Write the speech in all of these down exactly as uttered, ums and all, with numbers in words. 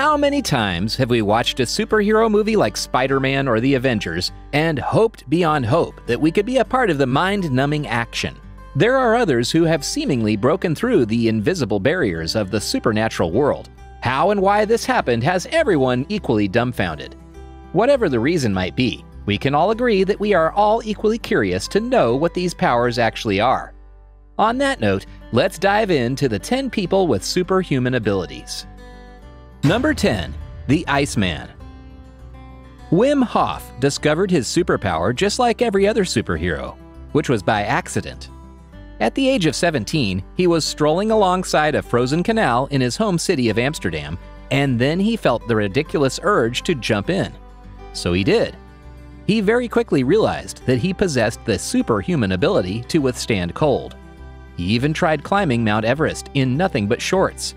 How many times have we watched a superhero movie like Spider-Man or The Avengers and hoped beyond hope that we could be a part of the mind-numbing action? There are others who have seemingly broken through the invisible barriers of the supernatural world. How and why this happened has everyone equally dumbfounded. Whatever the reason might be, we can all agree that we are all equally curious to know what these powers actually are. On that note, let's dive into the ten people with superhuman abilities. Number ten. The Iceman. Wim Hof discovered his superpower just like every other superhero, which was by accident. At the age of seventeen, he was strolling alongside a frozen canal in his home city of Amsterdam, and then he felt the ridiculous urge to jump in. So he did. He very quickly realized that he possessed the superhuman ability to withstand cold. He even tried climbing Mount Everest in nothing but shorts.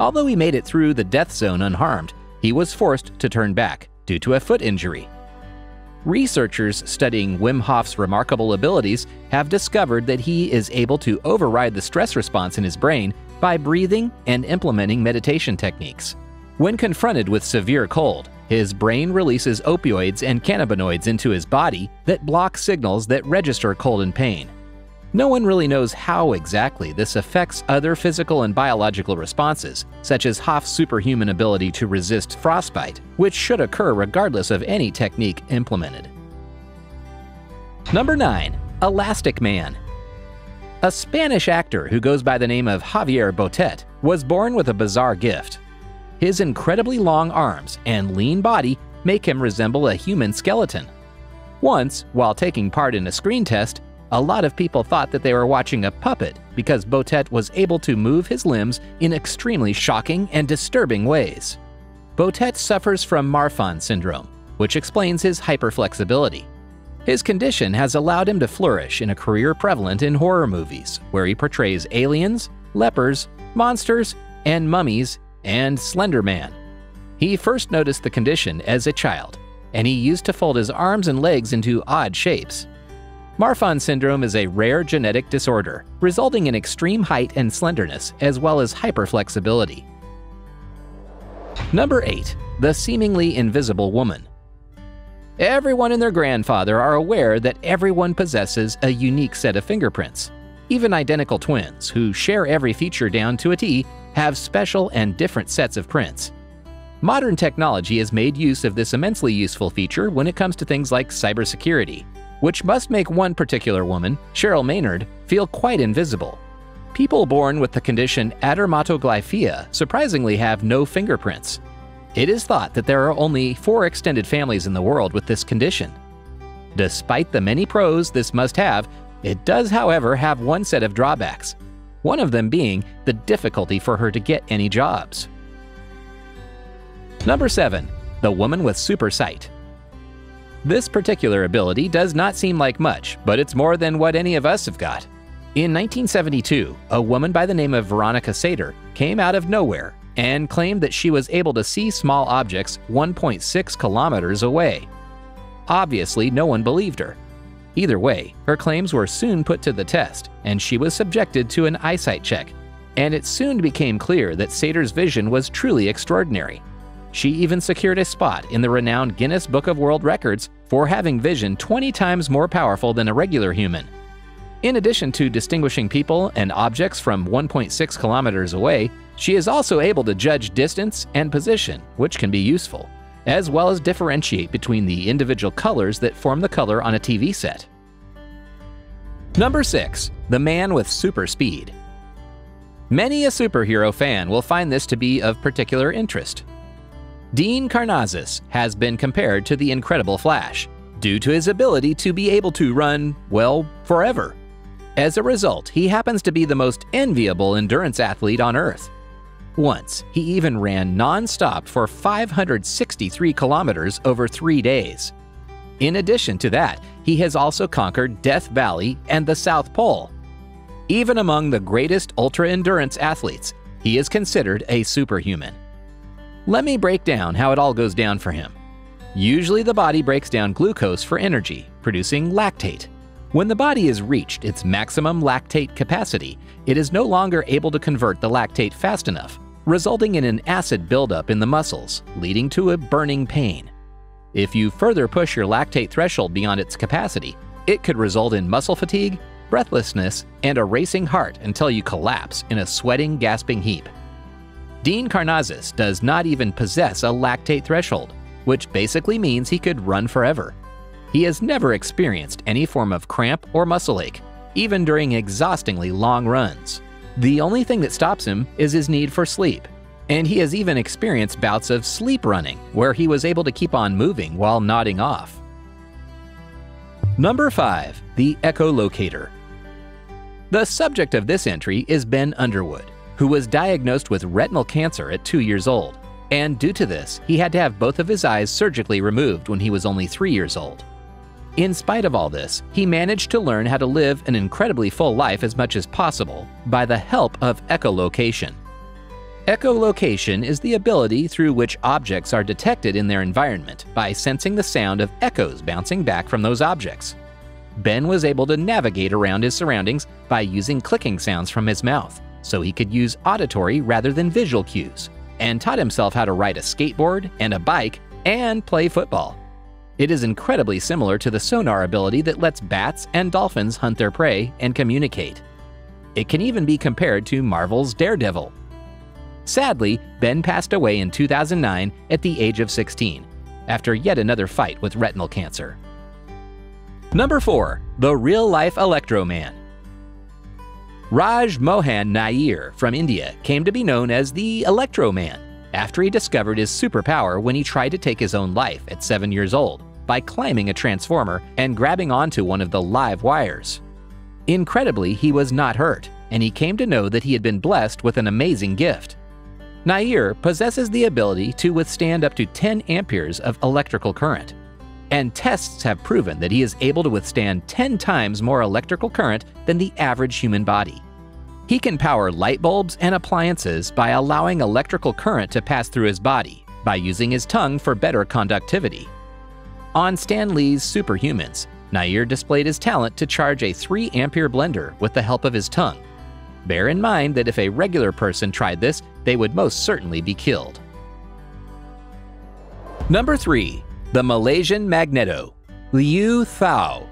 Although he made it through the death zone unharmed, he was forced to turn back due to a foot injury. Researchers studying Wim Hof's remarkable abilities have discovered that he is able to override the stress response in his brain by breathing and implementing meditation techniques. When confronted with severe cold, his brain releases opioids and cannabinoids into his body that block signals that register cold and pain. No one really knows how exactly this affects other physical and biological responses, such as Hof's superhuman ability to resist frostbite, which should occur regardless of any technique implemented. Number nine. Elastic Man. A Spanish actor who goes by the name of Javier Botet was born with a bizarre gift. His incredibly long arms and lean body make him resemble a human skeleton. Once, while taking part in a screen test, a lot of people thought that they were watching a puppet because Botet was able to move his limbs in extremely shocking and disturbing ways. Botet suffers from Marfan syndrome, which explains his hyperflexibility. His condition has allowed him to flourish in a career prevalent in horror movies, where he portrays aliens, lepers, monsters, and mummies, and Slender Man. He first noticed the condition as a child, and he used to fold his arms and legs into odd shapes. Marfan syndrome is a rare genetic disorder, resulting in extreme height and slenderness, as well as hyperflexibility. Number eight. The Seemingly Invisible Woman. Everyone and their grandfather are aware that everyone possesses a unique set of fingerprints. Even identical twins, who share every feature down to a T, have special and different sets of prints. Modern technology has made use of this immensely useful feature when it comes to things like cybersecurity, which must make one particular woman, Cheryl Maynard, feel quite invisible. People born with the condition adermatoglyphia surprisingly have no fingerprints. It is thought that there are only four extended families in the world with this condition. Despite the many pros this must have, it does, however, have one set of drawbacks, one of them being the difficulty for her to get any jobs. Number seven. The Woman with Super Sight. This particular ability does not seem like much, but it's more than what any of us have got. In nineteen seventy-two, a woman by the name of Veronica Sader came out of nowhere and claimed that she was able to see small objects one point six kilometers away. Obviously, no one believed her. Either way, her claims were soon put to the test, and she was subjected to an eyesight check. And it soon became clear that Sader's vision was truly extraordinary. She even secured a spot in the renowned Guinness Book of World Records for having vision twenty times more powerful than a regular human. In addition to distinguishing people and objects from one point six kilometers away, she is also able to judge distance and position, which can be useful, as well as differentiate between the individual colors that form the color on a T V set. Number six. The Man with Super Speed. Many a superhero fan will find this to be of particular interest. Dean Karnazes has been compared to the Incredible Flash due to his ability to be able to run, well, forever. As a result, he happens to be the most enviable endurance athlete on Earth. Once, he even ran non-stop for five hundred sixty-three kilometers over three days. In addition to that, he has also conquered Death Valley and the South Pole. Even among the greatest ultra-endurance athletes, he is considered a superhuman. Let me break down how it all goes down for him. Usually the body breaks down glucose for energy, producing lactate. When the body has reached its maximum lactate capacity, it is no longer able to convert the lactate fast enough, resulting in an acid buildup in the muscles, leading to a burning pain. If you further push your lactate threshold beyond its capacity, it could result in muscle fatigue, breathlessness, and a racing heart until you collapse in a sweating, gasping heap. Dean Karnazes does not even possess a lactate threshold, which basically means he could run forever. He has never experienced any form of cramp or muscle ache, even during exhaustingly long runs. The only thing that stops him is his need for sleep, and he has even experienced bouts of sleep running where he was able to keep on moving while nodding off. Number five. The Echolocator. The subject of this entry is Ben Underwood, who was diagnosed with retinal cancer at two years old, and due to this, he had to have both of his eyes surgically removed when he was only three years old. In spite of all this, he managed to learn how to live an incredibly full life as much as possible by the help of echolocation. Echolocation is the ability through which objects are detected in their environment by sensing the sound of echoes bouncing back from those objects. Ben was able to navigate around his surroundings by using clicking sounds from his mouth, so he could use auditory rather than visual cues, and taught himself how to ride a skateboard and a bike and play football. It is incredibly similar to the sonar ability that lets bats and dolphins hunt their prey and communicate. It can even be compared to Marvel's Daredevil. Sadly, Ben passed away in two thousand nine at the age of sixteen, after yet another fight with retinal cancer. Number four. The Real-Life Electroman. Raj Mohan Nair from India came to be known as the Electroman after he discovered his superpower when he tried to take his own life at seven years old by climbing a transformer and grabbing onto one of the live wires. Incredibly, he was not hurt, and he came to know that he had been blessed with an amazing gift. Nair possesses the ability to withstand up to ten amperes of electrical current, and tests have proven that he is able to withstand ten times more electrical current than the average human body. He can power light bulbs and appliances by allowing electrical current to pass through his body by using his tongue for better conductivity. On Stan Lee's Superhumans, Nair displayed his talent to charge a three ampere blender with the help of his tongue. Bear in mind that if a regular person tried this, they would most certainly be killed. Number three. The Malaysian Magneto, Liu Thau.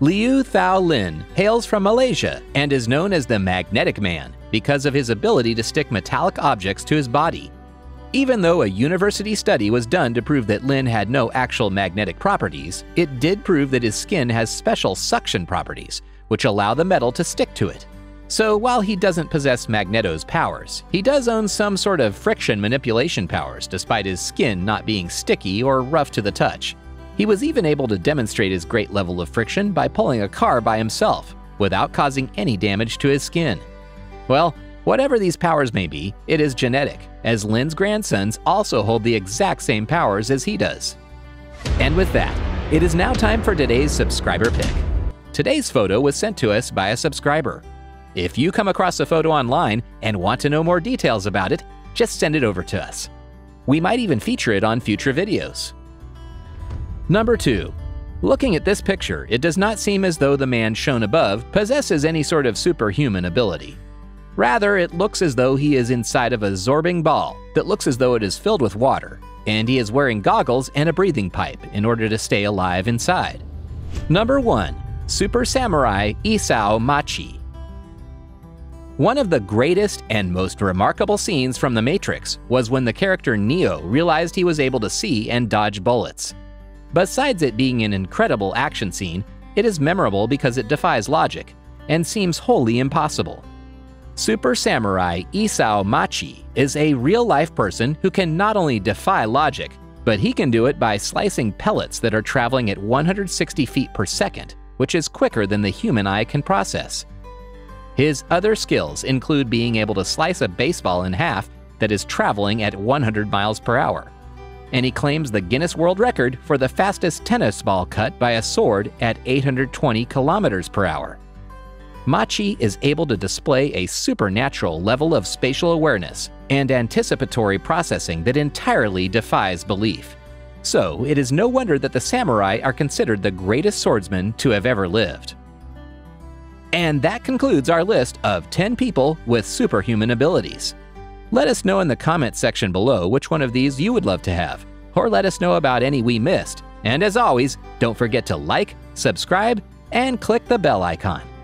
Liu Thau Lin hails from Malaysia and is known as the Magnetic Man because of his ability to stick metallic objects to his body. Even though a university study was done to prove that Lin had no actual magnetic properties, it did prove that his skin has special suction properties, which allow the metal to stick to it. So while he doesn't possess Magneto's powers, he does own some sort of friction manipulation powers despite his skin not being sticky or rough to the touch. He was even able to demonstrate his great level of friction by pulling a car by himself without causing any damage to his skin. Well, whatever these powers may be, it is genetic, as Lin's grandsons also hold the exact same powers as he does. And with that, it is now time for today's subscriber pick. Today's photo was sent to us by a subscriber. If you come across a photo online and want to know more details about it, just send it over to us. We might even feature it on future videos. Number two. Looking at this picture, it does not seem as though the man shown above possesses any sort of superhuman ability. Rather, it looks as though he is inside of a zorbing ball that looks as though it is filled with water, and he is wearing goggles and a breathing pipe in order to stay alive inside. Number one. Super Samurai Isao Machi. One of the greatest and most remarkable scenes from The Matrix was when the character Neo realized he was able to see and dodge bullets. Besides it being an incredible action scene, it is memorable because it defies logic and seems wholly impossible. Super Samurai Isao Machi is a real-life person who can not only defy logic, but he can do it by slicing pellets that are traveling at one hundred sixty feet per second, which is quicker than the human eye can process. His other skills include being able to slice a baseball in half that is traveling at one hundred miles per hour. And he claims the Guinness World Record for the fastest tennis ball cut by a sword at eight hundred twenty kilometers per hour. Machi is able to display a supernatural level of spatial awareness and anticipatory processing that entirely defies belief. So it is no wonder that the samurai are considered the greatest swordsmen to have ever lived. And that concludes our list of ten people with superhuman abilities. Let us know in the comments section below which one of these you would love to have, or let us know about any we missed. And as always, don't forget to like, subscribe, and click the bell icon.